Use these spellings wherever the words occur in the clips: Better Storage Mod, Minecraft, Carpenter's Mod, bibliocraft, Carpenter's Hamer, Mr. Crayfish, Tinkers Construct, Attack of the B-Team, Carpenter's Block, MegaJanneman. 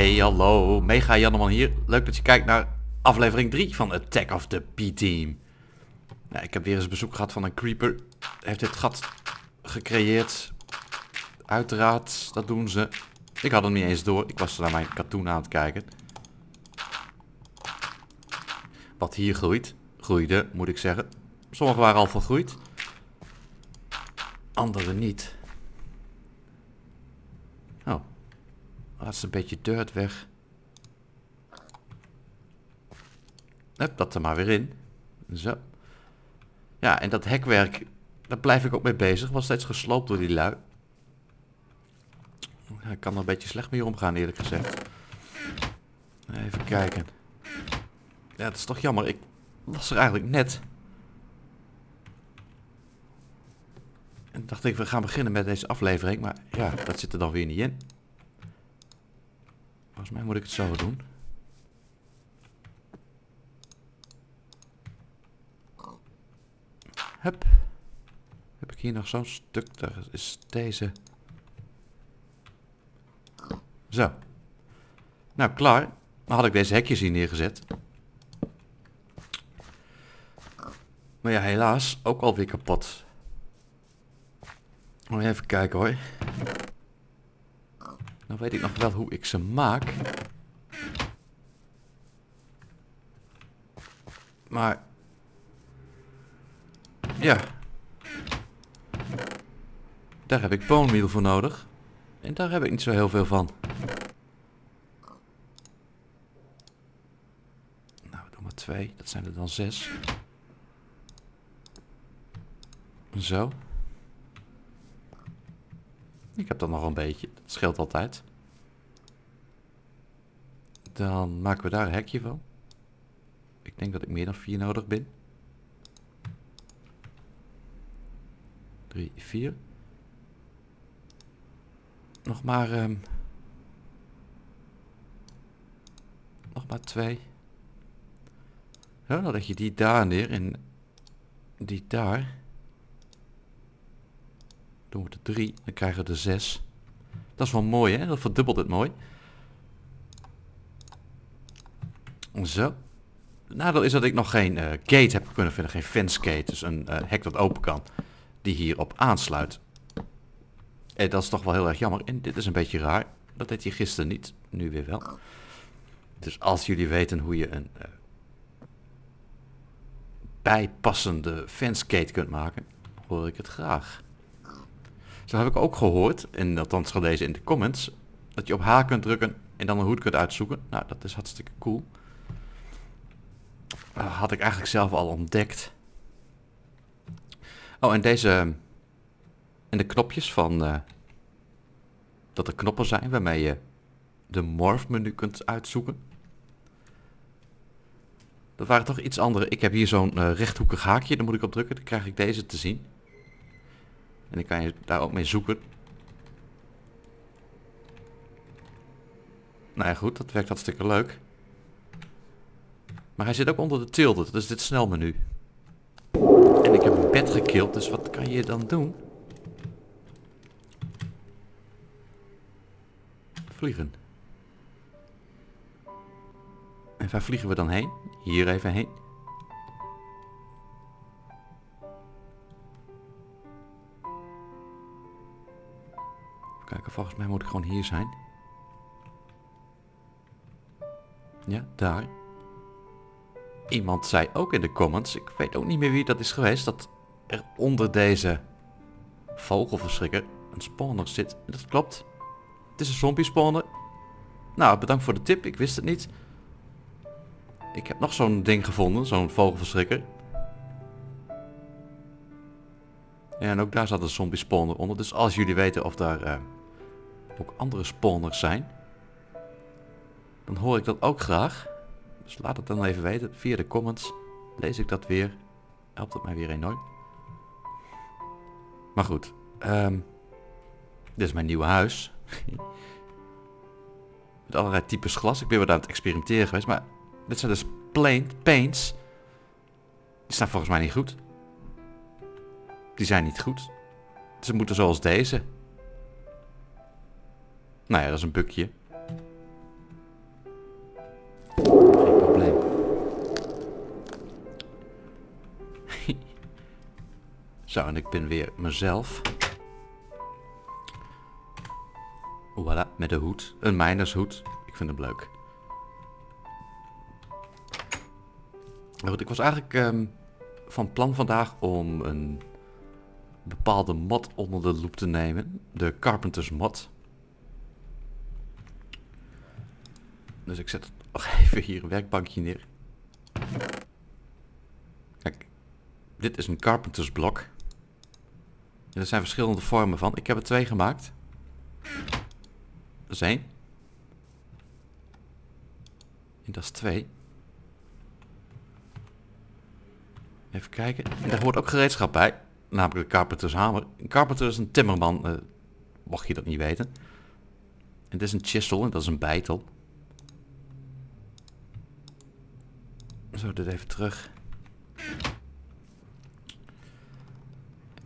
Hey, hallo, MegaJanneman hier. Leuk dat je kijkt naar aflevering 3 van Attack of the B-Team. Nou, ik heb weer eens bezoek gehad van een creeper. Heeft dit gat gecreëerd. Uiteraard, dat doen ze. Ik had hem niet eens door. Ik was naar mijn katoen aan het kijken. Wat hier groeit. Groeide, moet ik zeggen. Sommige waren al vergroeid. Andere niet. Oh. Laatste beetje dirt weg. Hup, dat er maar weer in. Zo. Ja, en dat hekwerk, daar blijf ik ook mee bezig. Was steeds gesloopt door die lui. Ja, ik kan er een beetje slecht mee omgaan, eerlijk gezegd. Even kijken. Ja, dat is toch jammer. Ik was er eigenlijk net. En dacht ik, we gaan beginnen met deze aflevering. Maar ja, dat zit er dan weer niet in. Volgens mij moet ik het zo doen. Hup. Heb ik hier nog zo'n stuk? Daar is deze. Zo. Nou, klaar. Dan had ik deze hekjes hier neergezet. Maar ja, helaas ook alweer kapot. Moet even kijken hoor. Nou weet ik nog wel hoe ik ze maak. Maar... ja. Daar heb ik bone meal voor nodig. En daar heb ik niet zo heel veel van. Nou, we doen maar 2. Dat zijn er dan 6. Zo. Ik heb dan nog een beetje. Dat scheelt altijd. Dan maken we daar een hekje van. Ik denk dat ik meer dan 4 nodig ben. 3, 4. Nog maar... nog maar 2. Zo, dan leg je die daar neer en die daar. Doen we de 3, dan krijgen we de 6. Dat is wel mooi, hè? Dat verdubbelt het mooi. Zo. Het nadeel is dat ik nog geen gate heb kunnen vinden. Geen fence gate. Dus een hek dat open kan. Die hierop aansluit. En dat is toch wel heel erg jammer. En dit is een beetje raar. Dat deed hij gisteren niet. Nu weer wel. Dus als jullie weten hoe je een bijpassende fence gate kunt maken, hoor ik het graag. Zo heb ik ook gehoord, en althans gelezen in de comments, dat je op H kunt drukken en dan een hoed kunt uitzoeken. Nou, dat is hartstikke cool. Had ik eigenlijk zelf al ontdekt. Oh, en deze... en de knopjes van... dat er knoppen zijn waarmee je de morphmenu kunt uitzoeken. Dat waren toch iets andere. Ik heb hier zo'n rechthoekig haakje, daar moet ik op drukken. Dan krijg ik deze te zien. En dan kan je daar ook mee zoeken. Nou ja goed, dat werkt hartstikke leuk. Maar hij zit ook onder de tilde, dat is dit snelmenu. En ik heb een bed gekild, dus wat kan je dan doen? Vliegen. En waar vliegen we dan heen? Hier even heen. Kijken, volgens mij moet ik gewoon hier zijn. Ja, daar. Iemand zei ook in de comments, ik weet ook niet meer wie dat is geweest, dat er onder deze vogelverschrikker een spawner zit. Dat klopt. Het is een zombie spawner. Nou, bedankt voor de tip. Ik wist het niet. Ik heb nog zo'n ding gevonden, zo'n vogelverschrikker. Ja, en ook daar zat een zombie spawner onder. Dus als jullie weten of daar... ook andere spawners zijn, dan hoor ik dat ook graag. Dus laat het dan even weten via de comments. Lees ik dat weer, helpt het mij weer enorm. Maar goed, dit is mijn nieuwe huis. Met allerlei types glas. Ik ben weer aan het experimenteren geweest, maar dit zijn dus plain paints. Die staan volgens mij niet goed. Die zijn niet goed. Ze moeten zoals deze. Nou ja, dat is een bukje. Zo, en ik ben weer mezelf. Voilà, met de hoed. Een mijnershoed. Ik vind hem leuk. Maar goed, ik was eigenlijk van plan vandaag om een bepaalde mod onder de loep te nemen. De Carpenter's Mod. Dus ik zet nog even hier een werkbankje neer. Kijk, dit is een Carpenter's Block. En er zijn verschillende vormen van. Ik heb er 2 gemaakt. Dat is 1. En dat is 2. Even kijken. En daar hoort ook gereedschap bij. Namelijk de Carpenter's Hamer. Een carpenter is een timmerman. Mocht je dat niet weten. En dit is een chisel en dat is een beitel. Zo, dit even terug.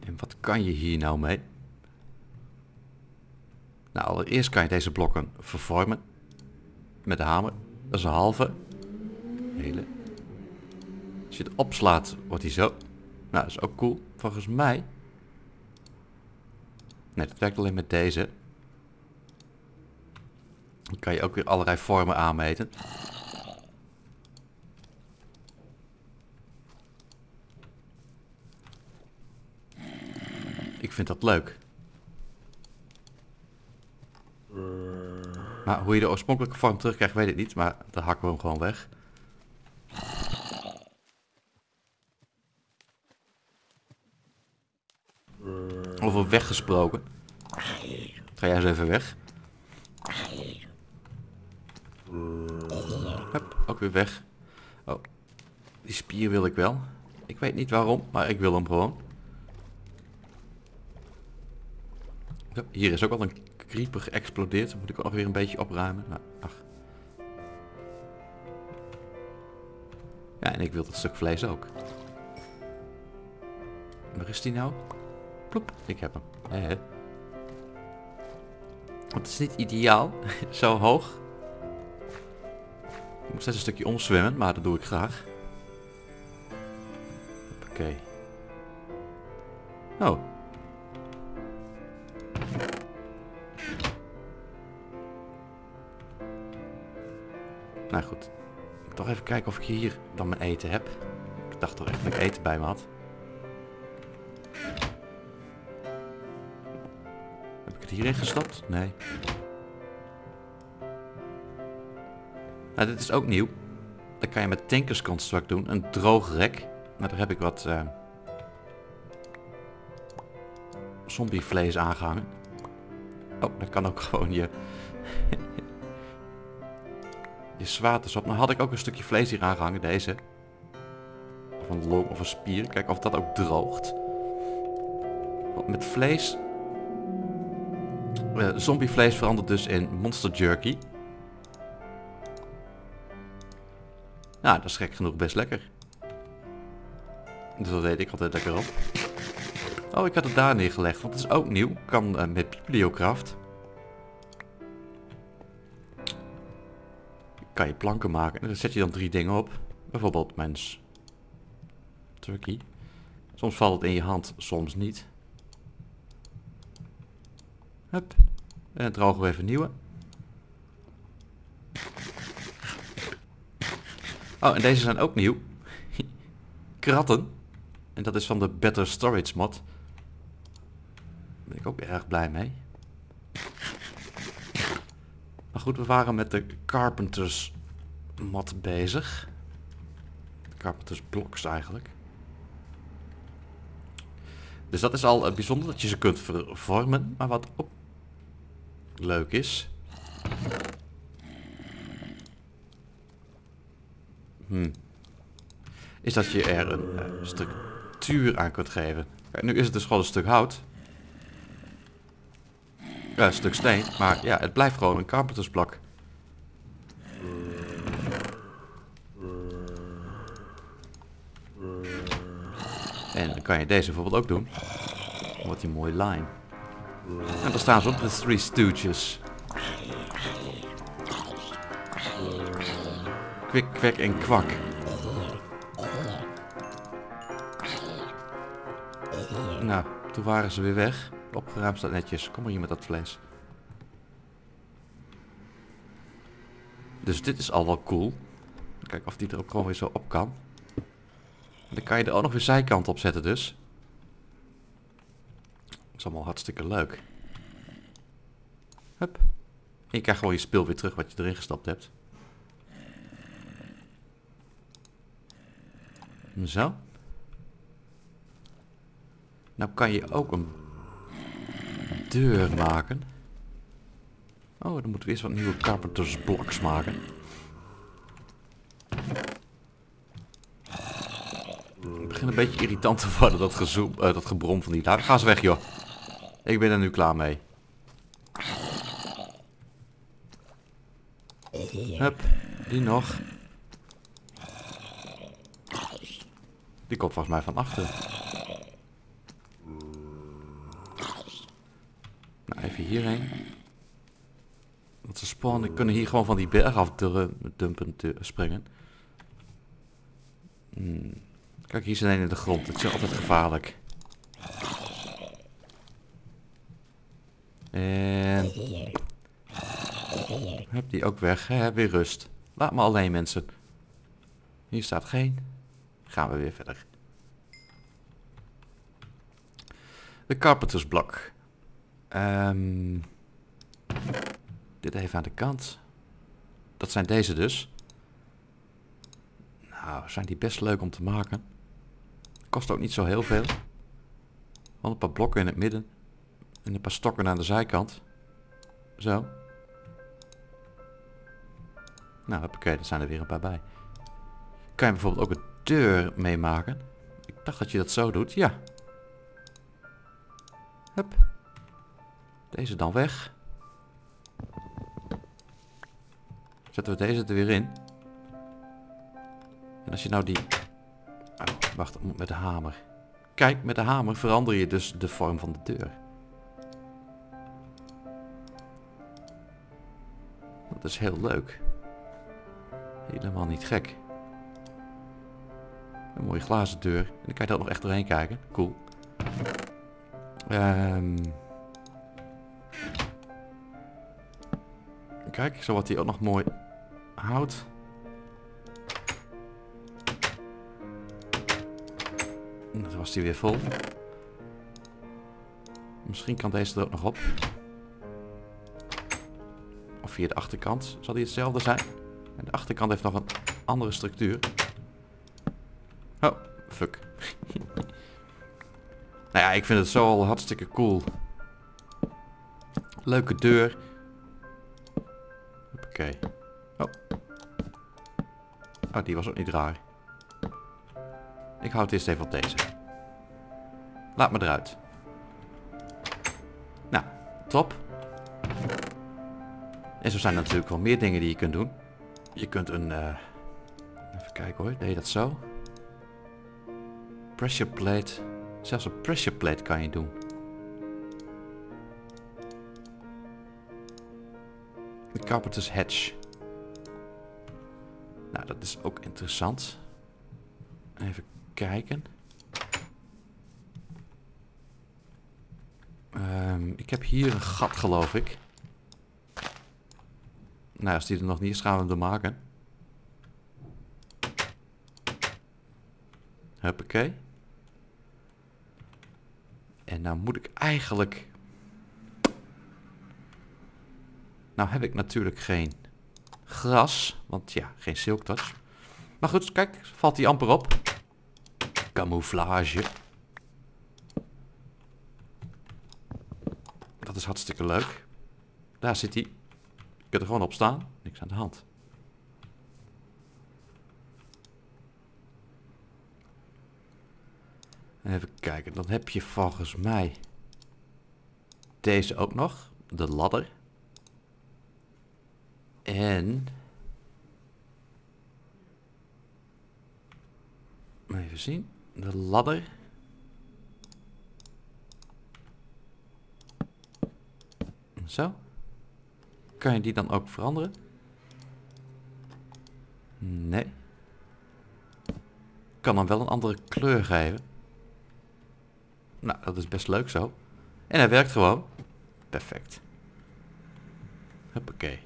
En wat kan je hier nou mee? Nou, allereerst kan je deze blokken vervormen. Met de hamer. Dat is een halve. Hele. Als je het opslaat, wordt hij zo. Nou, dat is ook cool. Volgens mij... Nee, dat werkt alleen met deze. Dan kan je ook weer allerlei vormen aanmeten. Ik vind dat leuk. Maar hoe je de oorspronkelijke vorm terugkrijgt, weet ik niet. Maar dan hakken we hem gewoon weg. Over weggesproken. Ga jij eens even weg. Hup, ook weer weg. Oh, die spier wil ik wel. Ik weet niet waarom, maar ik wil hem gewoon. Hier is ook al een creeper geëxplodeerd. Dan moet ik ook nog weer een beetje opruimen. Nou, ach. Ja, en ik wil dat stuk vlees ook. Waar is die nou? Ploep, ik heb hem. He. Het is niet ideaal. Zo hoog. Ik moet steeds een stukje omzwemmen, maar dat doe ik graag. Oké. Oh. Nou goed, ik moet toch even kijken of ik hier dan mijn eten heb. Ik dacht toch echt dat ik eten bij me had. Heb ik het hierin gestopt? Nee. Nou, dit is ook nieuw. Dat kan je met Tinkers Construct doen. Een droog rek. Maar daar heb ik wat zombievlees aangehangen. Oh, dat kan ook gewoon je... Je zwaard is op. Nou had ik ook een stukje vlees hier aangehangen, deze. Of een long of een spier. Kijk of dat ook droogt. Want met vlees... zombievlees verandert dus in monster jerky. Nou, dat is gek genoeg best lekker. Dus dat deed ik altijd lekker op. Oh, ik had het daar neergelegd, want het is ook nieuw. Kan met bibliocraft. Kan je planken maken. En dan zet je dan 3 dingen op. Bijvoorbeeld mijn turkey. Soms valt het in je hand, soms niet. Hup. En drogen we even nieuwe. Oh, en deze zijn ook nieuw. Kratten. En dat is van de Better Storage Mod. Daar ben ik ook erg blij mee. Maar goed, we waren met de Carpenter's Mod bezig. Carpenter's Blocks eigenlijk. Dus dat is al bijzonder dat je ze kunt vervormen. Maar wat ook leuk is... is dat je er een structuur aan kunt geven. Kijk, nu is het dus gewoon een stuk hout. Een stuk steen, maar ja, het blijft gewoon een Carpenter's Block. En dan kan je deze bijvoorbeeld ook doen. Wat die mooie lijn. En daar staan ze op, de 3 Stooges. Kwik, kwek en kwak. Nou, toen waren ze weer weg. Opgeruimd staat netjes. Kom maar hier met dat vlees. Dus dit is al wel cool. Kijk of die er ook gewoon weer zo op kan. En dan kan je er ook nog weer zijkant op zetten dus. Dat is allemaal hartstikke leuk. Hup. En je krijgt gewoon je speel weer terug wat je erin gestapt hebt. Zo. Nou kan je ook een deur maken. Oh, dan moeten we eerst wat nieuwe Carpenter's Blocks maken. Het begint een beetje irritant te worden, dat gebrom van die daar. Ga eens weg joh. Ik ben er nu klaar mee. Hup, die nog. Die komt volgens mij van achter. Nou, even hierheen. Want ze spawnen, kunnen hier gewoon van die berg af dumpen springen. Kijk, hier zijn een in de grond. Het is altijd gevaarlijk. En... heb die ook weg. Hè? Weer rust. Laat me alleen mensen. Hier staat geen. Gaan we weer verder. De Carpenter's Block. Dit even aan de kant. Dat zijn deze dus. Nou, zijn die best leuk om te maken. Kost ook niet zo heel veel. Wel een paar blokken in het midden. En een paar stokken aan de zijkant. Zo. Nou, hoppakee, er zijn er weer een paar bij. Kan je bijvoorbeeld ook een deur meemaken? Ik dacht dat je dat zo doet. Ja. Hup. Deze dan weg. Zetten we deze er weer in. En als je nou die... Oh, wacht, dat moet met de hamer. Kijk, met de hamer verander je dus de vorm van de deur. Dat is heel leuk. Helemaal niet gek. Een mooie glazen deur. En dan kan je dat nog echt doorheen kijken. Cool. Kijk, zo wat hij ook nog mooi houdt. Dat was die weer vol. Misschien kan deze er ook nog op. Of via de achterkant zal die hetzelfde zijn. En de achterkant heeft nog een andere structuur. Oh, fuck. Nou ja, ik vind het zo al hartstikke cool. Leuke deur. Oké. Oh. Oh, die was ook niet raar. Ik houd eerst even op deze. Laat me eruit. Nou, top. En zo zijn er natuurlijk wel meer dingen die je kunt doen. Je kunt een... even kijken hoor, deed je dat zo? Pressure plate. Zelfs een pressure plate kan je doen. De Carpenter's Hedge. Nou, dat is ook interessant. Even kijken. Ik heb hier een gat, geloof ik. Nou, als die er nog niet is, gaan we hem er maken. Huppakee. En nou moet ik eigenlijk... Nou heb ik natuurlijk geen gras, want ja, geen silk touch. Maar goed, kijk, valt die amper op. Camouflage. Dat is hartstikke leuk. Daar zit hij. Je kunt er gewoon op staan. Niks aan de hand. Even kijken, dan heb je volgens mij deze ook nog. De ladder. En... even zien. De ladder. Zo. Kan je die dan ook veranderen? Nee. Kan dan wel een andere kleur geven. Nou, dat is best leuk zo. En hij werkt gewoon. Perfect. Hoppakee.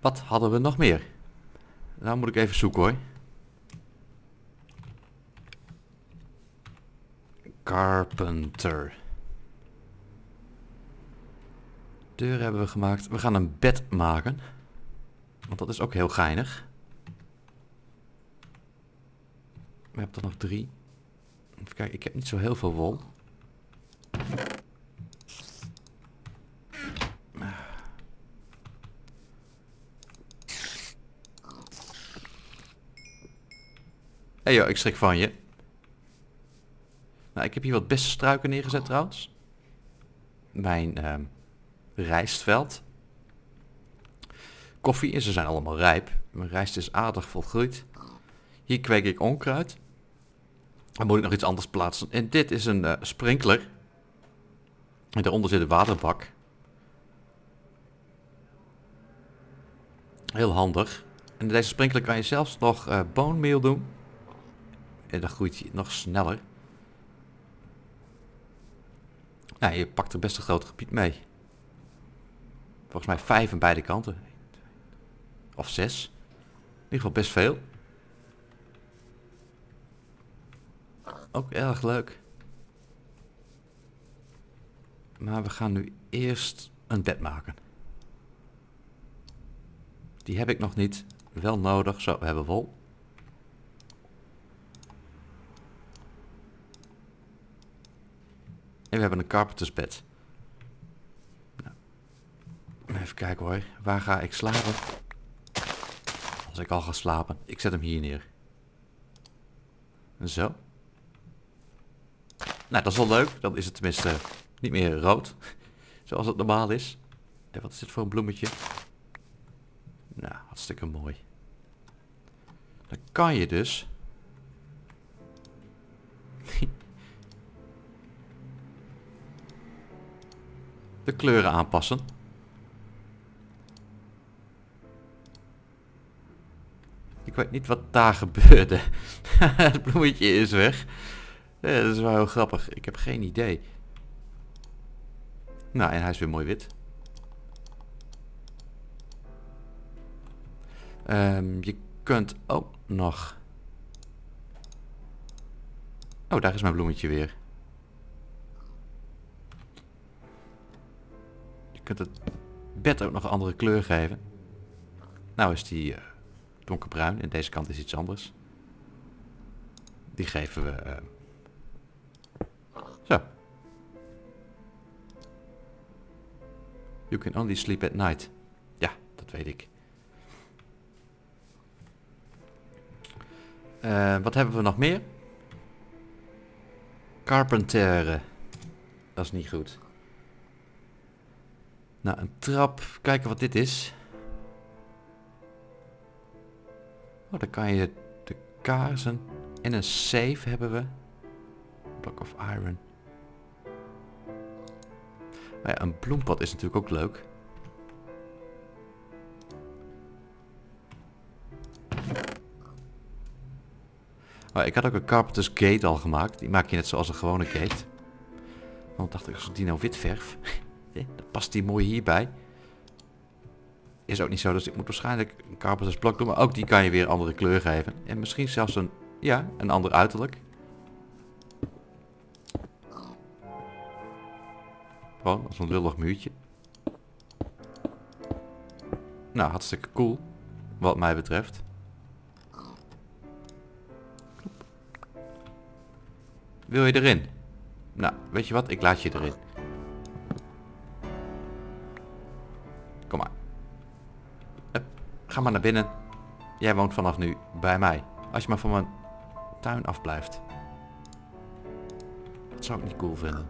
Wat hadden we nog meer? Nou moet ik even zoeken hoor. Carpenter. Deur hebben we gemaakt. We gaan een bed maken. Want dat is ook heel geinig. We hebben er nog 3. Even kijken, ik heb niet zo heel veel wol. Hé joh, ik schrik van je. Nou, ik heb hier wat bessenstruiken neergezet trouwens. Mijn rijstveld. Koffie en ze zijn allemaal rijp. Mijn rijst is aardig volgroeid. Hier kweek ik onkruid. Dan moet ik nog iets anders plaatsen. En dit is een sprinkler. En daaronder zit een waterbak. Heel handig. En in deze sprinkler kan je zelfs nog boonmeel doen. En dan groeit hij nog sneller. Nou, je pakt er best een groot gebied mee. Volgens mij 5 aan beide kanten. Of 6. In ieder geval best veel. Ook erg leuk. Maar we gaan nu eerst een bed maken. Die heb ik nog niet. Wel nodig. Zo, we hebben wol. En we hebben een carpentersbed. Nou, even kijken hoor. Waar ga ik slapen? Als ik al ga slapen. Ik zet hem hier neer. Zo. Nou, dat is wel leuk. Dan is het tenminste niet meer rood. Zoals het normaal is. En wat is dit voor een bloemetje? Nou, hartstikke mooi. Dan kan je dus... de kleuren aanpassen. Ik weet niet wat daar gebeurde. Het bloemetje is weg. Ja, dat is wel heel grappig. Ik heb geen idee. Nou, en hij is weer mooi wit. Je kunt ook nog... Oh, daar is mijn bloemetje weer. Je kunt het bed ook nog een andere kleur geven. Nou is die donkerbruin en deze kant is iets anders. Die geven we... Zo. You can only sleep at night. Ja, dat weet ik. Wat hebben we nog meer? Carpenteren. Dat is niet goed. Nou, een trap. Kijken wat dit is. Oh, dan kan je de kaarsen. En een safe hebben we. Block of iron. Ja, een bloempad is natuurlijk ook leuk. Oh, ik had ook een Carpenter's Gate al gemaakt. Die maak je net zoals een gewone gate. Want dacht ik, als ik die nou wit verf, dan past die mooi hierbij. Is ook niet zo, dus ik moet waarschijnlijk een Carpenter's Block doen. Maar ook die kan je weer een andere kleur geven. En misschien zelfs een, ja, een ander uiterlijk. Gewoon als een lullig muurtje. Nou, hartstikke cool. Wat mij betreft. Wil je erin? Nou, weet je wat? Ik laat je erin. Kom maar. Hup, ga maar naar binnen. Jij woont vanaf nu bij mij. Als je maar van mijn tuin afblijft. Dat zou ik niet cool vinden.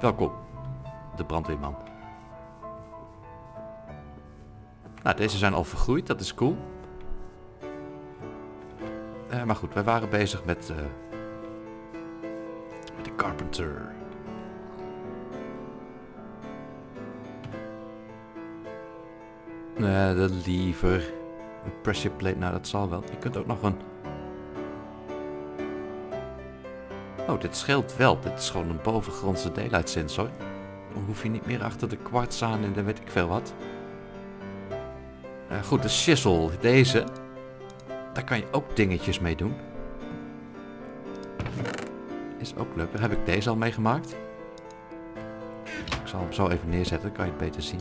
Welkom, de brandweerman. Nou, deze zijn al vergroeid, dat is cool. Maar goed, wij waren bezig met de carpenter. De lever, een pressure plate, nou dat zal wel. Je kunt ook nog een Oh, dit scheelt wel. Dit is gewoon een bovengrondse daylight sensor. Dan hoef je niet meer achter de kwarts aan en dan weet ik veel wat. Goed, de shizzle. Deze. Daar kan je ook dingetjes mee doen. Is ook leuk. Heb ik deze al meegemaakt? Ik zal hem zo even neerzetten. Dan kan je het beter zien.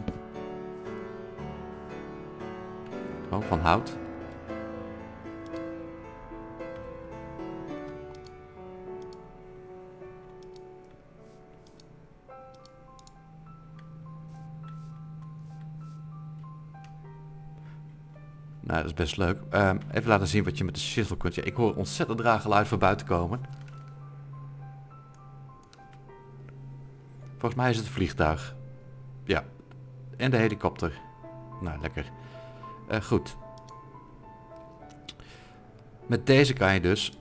Gewoon van hout. Nou, dat is best leuk. Even laten zien wat je met de shizzle kunt. Ja, ik hoor ontzettend raar geluid van buiten komen. Volgens mij is het een vliegtuig. Ja. En de helikopter. Nou, lekker. Goed. Met deze kan je dus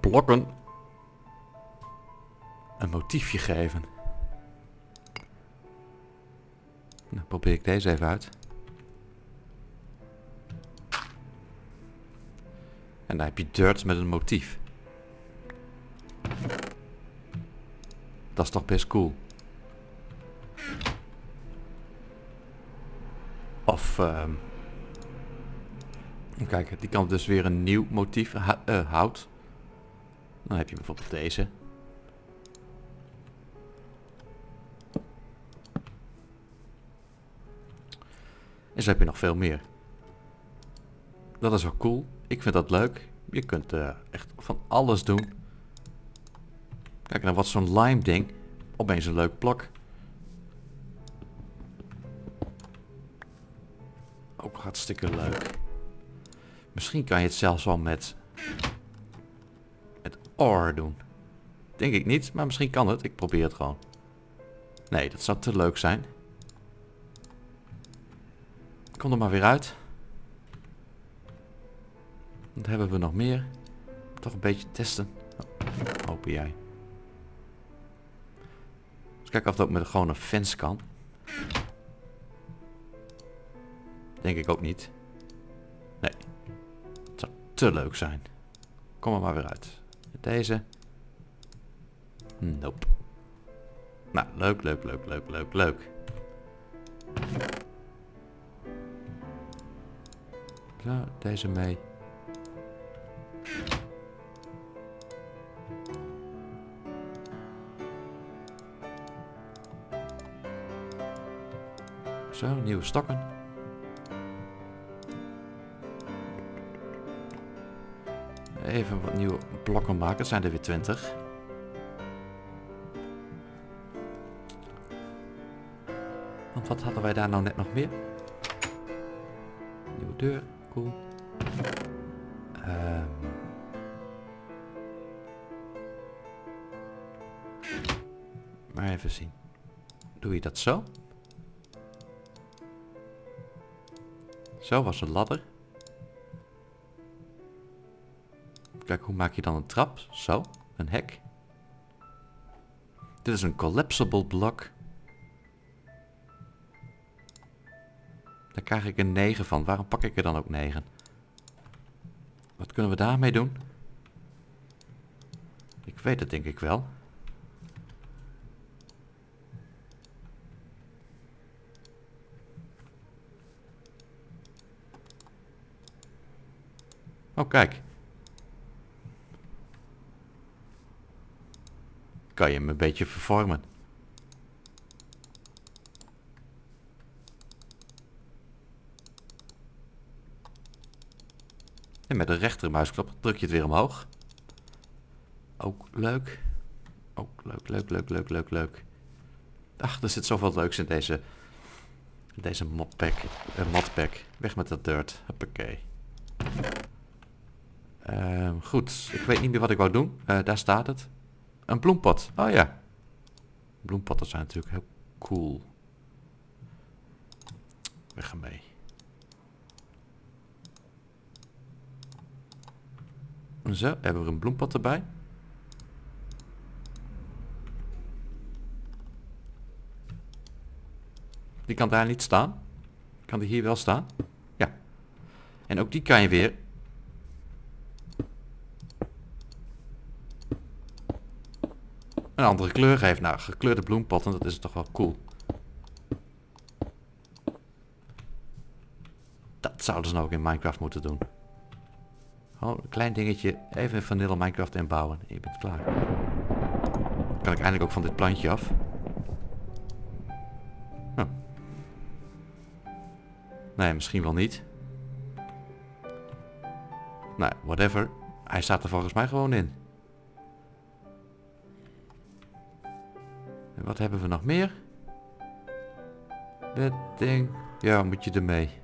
blokken een motiefje geven. Nou, probeer ik deze even uit. En dan heb je dirt met een motief. Dat is toch best cool. Of... kijk, die kan dus weer een nieuw motief hout. Dan heb je bijvoorbeeld deze. En zo heb je nog veel meer. Dat is wel cool. Ik vind dat leuk. Je kunt echt van alles doen. Kijk, dan wordt zo'n lime ding opeens een leuk blok. Ook hartstikke leuk. Misschien kan je het zelfs wel met ore doen. Denk ik niet, maar misschien kan het. Ik probeer het gewoon. Nee, dat zou te leuk zijn. Kom er maar weer uit. Wat hebben we nog meer? Toch een beetje testen. Oh, open jij. Dus kijk of dat ook met gewoon een fence kan. Denk ik ook niet. Nee. Het zou te leuk zijn. Kom er maar weer uit. Met deze. Nope. Nou, leuk, leuk, leuk, leuk, leuk, leuk. Zo, deze mee. Zo, nieuwe stokken. Even wat nieuwe blokken maken. Het zijn er weer 20. Want wat hadden wij daar nou net nog meer? Nieuwe deur. Cool. Maar even zien. Doe je dat zo? Zo was een ladder. Kijk, hoe maak je dan een trap? Zo, een hek. Dit is een collapsible blok. Daar krijg ik een 9 van. Waarom pak ik er dan ook 9? Wat kunnen we daarmee doen? Ik weet het denk ik wel. Oh, kijk. Kan je hem een beetje vervormen. En met de rechtermuisknop druk je het weer omhoog. Ook leuk. Ook leuk, leuk, leuk, leuk, leuk, leuk. Ach, er zit zoveel leuks in deze modpack. Weg met dat dirt. Hoppakee. Goed, ik weet niet meer wat ik wou doen. Daar staat het. Een bloempot. Oh ja. Bloempotten zijn natuurlijk heel cool. Weg ermee. Zo, hebben we een bloempot erbij. Die kan daar niet staan. Kan die hier wel staan? Ja. En ook die kan je weer een andere kleur heeft. Nou, gekleurde bloempotten, dat is toch wel cool. Dat zouden ze nou ook in Minecraft moeten doen. Gewoon een klein dingetje, even in vanille Minecraft inbouwen. Je bent klaar. Dan kan ik eindelijk ook van dit plantje af. Oh. Nee, misschien wel niet. Nou, whatever. Hij staat er volgens mij gewoon in. En wat hebben we nog meer? Dit ding. Ja, moet je ermee.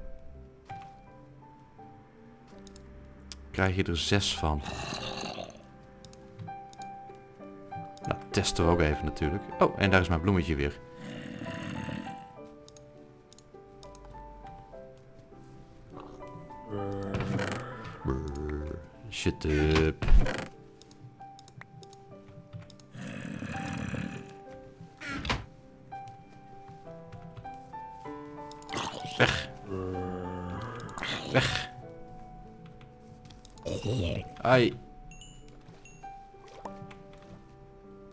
Krijg je er 6 van. Nou, testen we ook even natuurlijk. Oh, en daar is mijn bloemetje weer. Shut up. Weg. Weg. Ai.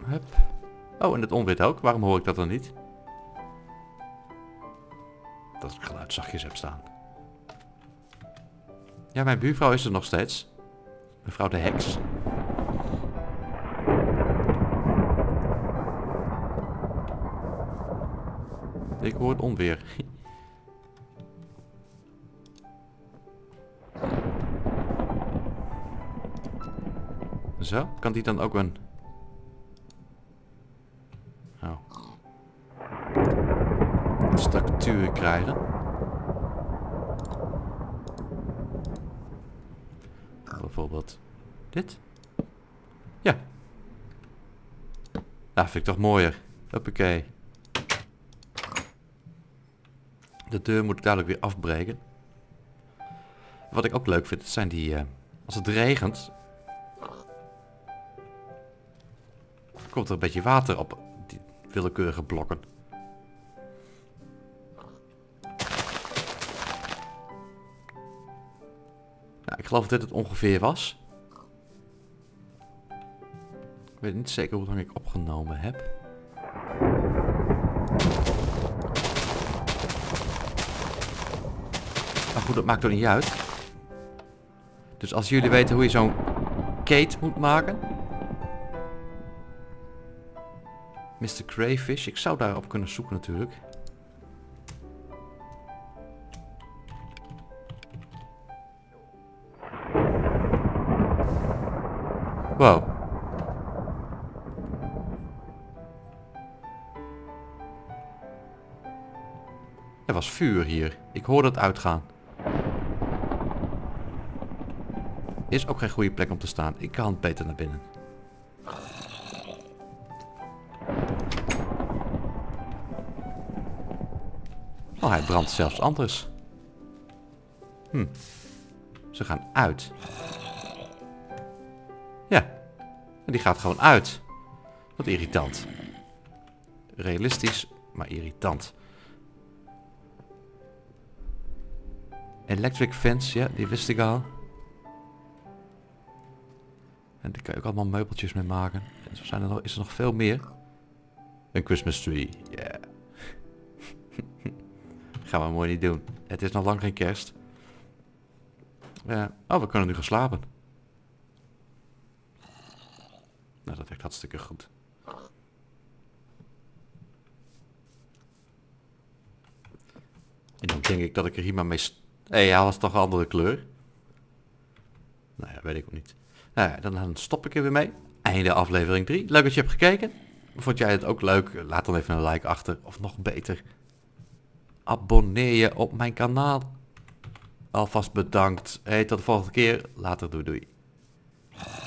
Hup. Oh, en het onwit ook. Waarom hoor ik dat dan niet? Dat ik geluid zachtjes heb staan. Ja, mijn buurvrouw is er nog steeds. Mevrouw de heks. Ik hoor het onweer. Zo, kan die dan ook een... Oh. Een structuur krijgen. Bijvoorbeeld dit. Ja. Nou, vind ik toch mooier. Hoppakee. De deur moet ik dadelijk weer afbreken. Wat ik ook leuk vind, zijn die... als het regent... komt er een beetje water op die willekeurige blokken. Nou, ik geloof dat dit het ongeveer was. Ik weet niet zeker hoe lang ik opgenomen heb. Maar goed, dat maakt er niet uit. Dus als jullie weten hoe je zo'n kate moet maken... Mr. Crayfish, ik zou daarop kunnen zoeken natuurlijk. Wow. Er was vuur hier. Ik hoor dat uitgaan. Is ook geen goede plek om te staan. Ik kan beter naar binnen. Oh, hij brandt zelfs anders. Hm. Ze gaan uit. Ja. En die gaat gewoon uit. Wat irritant. Realistisch, maar irritant. Electric fence, ja, die wist ik al. En daar kan je ook allemaal meubeltjes mee maken. En zo zijn er nog, is er nog veel meer. Een Christmas tree, ja. Yeah. Gaan we mooi niet doen. Het is nog lang geen kerst. Oh, we kunnen nu gaan slapen. Nou, dat werkt hartstikke goed. En dan denk ik dat ik er hier maar mee... Hé, hij was toch een andere kleur? Nou ja, weet ik ook niet. Nou ja, dan stop ik er weer mee. Einde aflevering 3. Leuk dat je hebt gekeken. Vond jij het ook leuk? Laat dan even een like achter. Of nog beter... abonneer je op mijn kanaal. Alvast bedankt. Hey, tot de volgende keer. Later, doei doei.